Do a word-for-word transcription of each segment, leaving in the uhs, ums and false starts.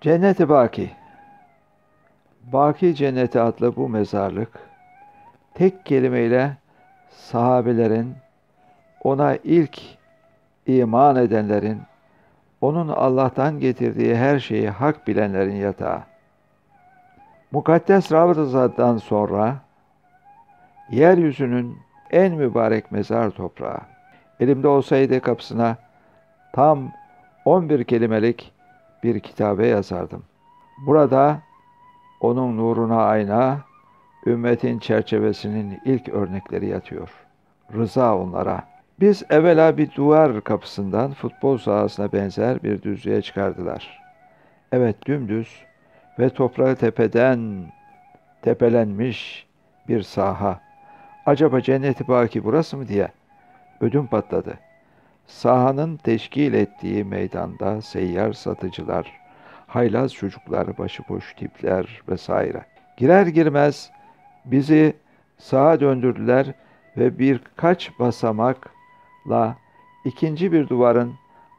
Cennet-i Baki. Baki Cenneti adlı bu mezarlık tek kelimeyle sahabelerin, ona ilk iman edenlerin, onun Allah'tan getirdiği her şeyi hak bilenlerin yatağı. Mukaddes Ravza-i Sada'dan sonra yeryüzünün en mübarek mezar toprağı. Elimde olsaydı kapısına tam on bir kelimelik bir kitabe yazardım. Burada onun nuruna ayna, ümmetin çerçevesinin ilk örnekleri yatıyor. Rıza onlara. Biz evvela bir duvar kapısından futbol sahasına benzer bir düzlüğe çıkardılar. Evet, dümdüz ve toprağı tepeden tepelenmiş bir saha. Acaba Cennet-i Baki burası mı diye ödüm patladı. Sahanın teşkil ettiği meydanda seyyar satıcılar, haylaz çocuklar, başıboş tipler vesaire. Girer girmez bizi sağa döndürdüler ve birkaç basamakla ikinci bir duvarın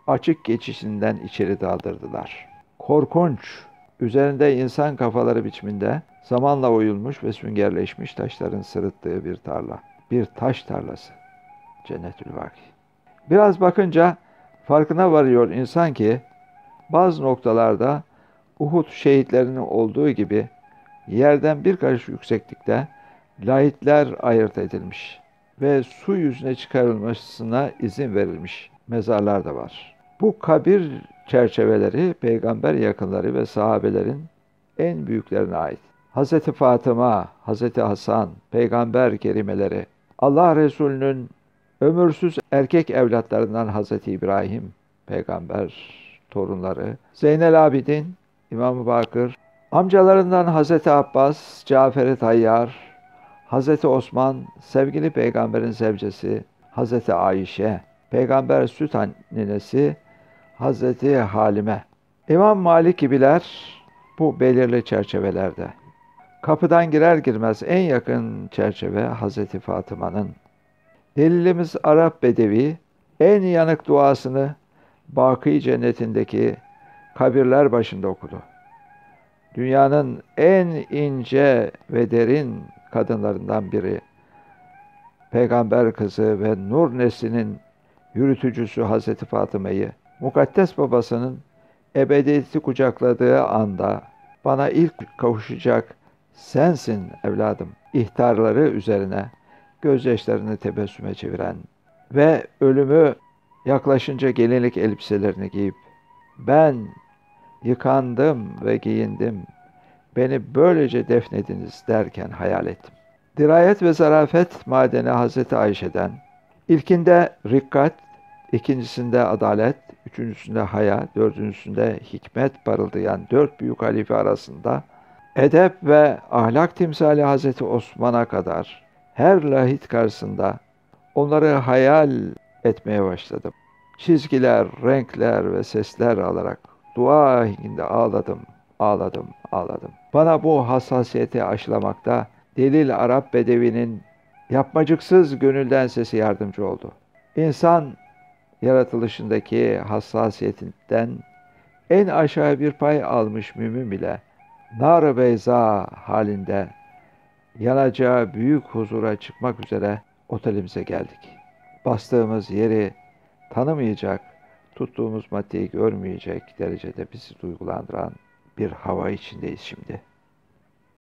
açık geçişinden içeri daldırdılar. Korkunç, üzerinde insan kafaları biçiminde zamanla oyulmuş ve süngerleşmiş taşların sırıttığı bir tarla. Bir taş tarlası. Cennet-i Baki. Biraz bakınca farkına varıyor insan ki bazı noktalarda Uhud şehitlerinin olduğu gibi yerden bir karış yükseklikte lahitler ayırt edilmiş ve su yüzüne çıkarılmasına izin verilmiş mezarlar da var. Bu kabir çerçeveleri peygamber yakınları ve sahabelerin en büyüklerine ait. Hz. Fatıma, Hz. Hasan, peygamber kerimeleri, Allah Resulü'nün ömürsüz erkek evlatlarından Hz. İbrahim, peygamber torunları, Zeynel Abidin, İmam-ı Bakır, amcalarından Hz. Abbas, Caferi Tayyar, Hazreti Osman, sevgili peygamberin zevcesi Hazreti Ayşe, peygamber süt ninesi Hazreti Halime, İmam-ı Malik gibiler bu belirli çerçevelerde. Kapıdan girer girmez en yakın çerçeve Hazreti Fatıma'nın. Delilimiz Arap Bedevi en yanık duasını Baki Cennetindeki kabirler başında okudu. Dünyanın en ince ve derin kadınlarından biri, peygamber kızı ve nur neslinin yürütücüsü Hazreti Fatıma'yı, mukaddes babasının ebediyeti kucakladığı anda bana ilk kavuşacak sensin evladım ihtarları üzerine gözyaşlarını tebessüme çeviren ve ölümü yaklaşınca gelinlik elbiselerini giyip ben yıkandım ve giyindim, beni böylece defnediniz derken hayal ettim. Dirayet ve zarafet madeni Hazreti Ayşe'den, ilkinde rikkat, ikincisinde adalet, üçüncüsünde haya, dördüncüsünde hikmet parıldayan dört büyük halife arasında, edep ve ahlak timsali Hazreti Osman'a kadar her lahit karşısında onları hayal etmeye başladım. Çizgiler, renkler ve sesler alarak dua ahenginde ağladım, ağladım, ağladım. Bana bu hassasiyeti aşılamakta delil Arap Bedevi'nin yapmacıksız gönülden sesi yardımcı oldu. İnsan yaratılışındaki hassasiyetinden en aşağı bir pay almış mümin bile nar-ı beyza halinde yanacağı büyük huzura çıkmak üzere otelimize geldik. Bastığımız yeri tanımayacak, tuttuğumuz maddeyi görmeyecek derecede bizi duygulandıran bir hava içindeyiz şimdi.